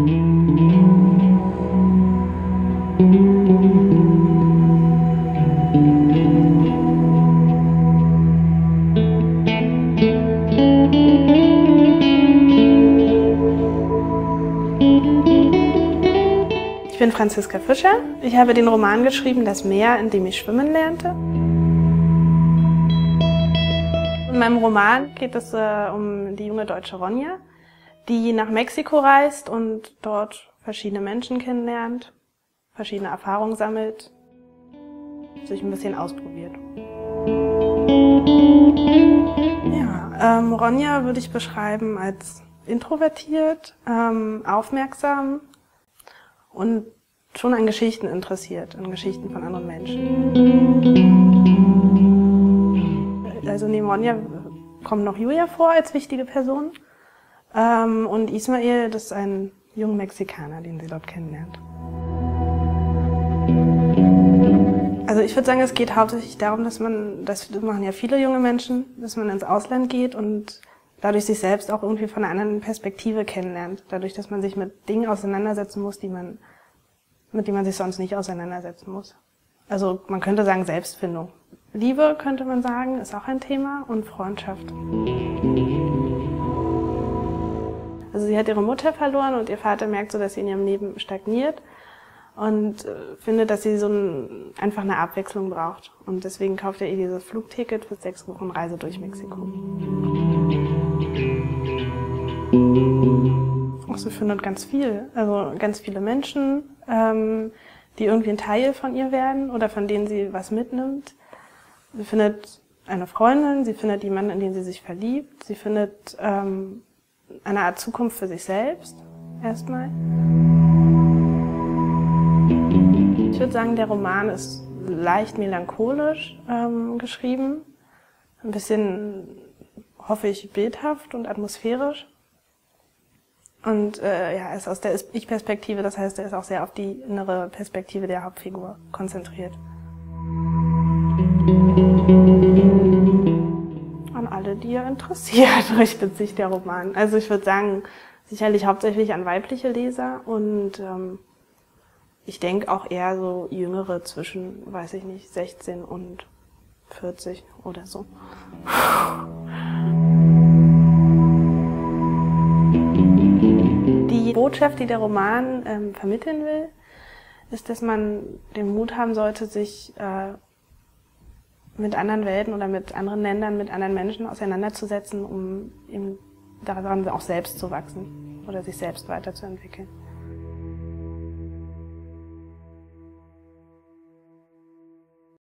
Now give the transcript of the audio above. Ich bin Franziska Fischer. Ich habe den Roman geschrieben, Das Meer, in dem ich schwimmen lernte. In meinem Roman geht es um die junge deutsche Ronja, die nach Mexiko reist und dort verschiedene Menschen kennenlernt, verschiedene Erfahrungen sammelt, sich ein bisschen ausprobiert. Ja, Ronja würde ich beschreiben als introvertiert, aufmerksam und schon an Geschichten interessiert, an Geschichten von anderen Menschen. Also neben Ronja kommt noch Julia vor als wichtige Person und Ismael, das ist ein junger Mexikaner, den sie dort kennenlernt. Also ich würde sagen, es geht hauptsächlich darum, dass man, das machen ja viele junge Menschen, dass man ins Ausland geht und dadurch sich selbst auch irgendwie von einer anderen Perspektive kennenlernt. Dadurch, dass man sich mit Dingen auseinandersetzen muss, mit denen man sich sonst nicht auseinandersetzen muss. Also man könnte sagen Selbstfindung. Liebe, könnte man sagen, ist auch ein Thema und Freundschaft. Also sie hat ihre Mutter verloren und ihr Vater merkt so, dass sie in ihrem Leben stagniert und findet, dass sie so einfach eine Abwechslung braucht. Und deswegen kauft er ihr dieses Flugticket für 6 Wochen Reise durch Mexiko. Sie findet ganz viel, also ganz viele Menschen, die irgendwie ein Teil von ihr werden oder von denen sie was mitnimmt. Sie findet eine Freundin, sie findet jemanden, in den sie sich verliebt, sie findet eine Art Zukunft für sich selbst erstmal. Ich würde sagen, der Roman ist leicht melancholisch geschrieben, ein bisschen, hoffe ich, bildhaft und atmosphärisch. Und ja, ist aus der Ich-Perspektive, das heißt, er ist auch sehr auf die innere Perspektive der Hauptfigur konzentriert. An alle, die ihr interessiert, richtet sich der Roman. Also ich würde sagen, sicherlich hauptsächlich an weibliche Leser und ich denke auch eher so Jüngere zwischen, weiß ich nicht, 16 und 40 oder so. Die Botschaft, die der Roman vermitteln will, ist, dass man den Mut haben sollte, sich mit anderen Welten oder mit anderen Ländern, mit anderen Menschen auseinanderzusetzen, um eben daran auch selbst zu wachsen oder sich selbst weiterzuentwickeln.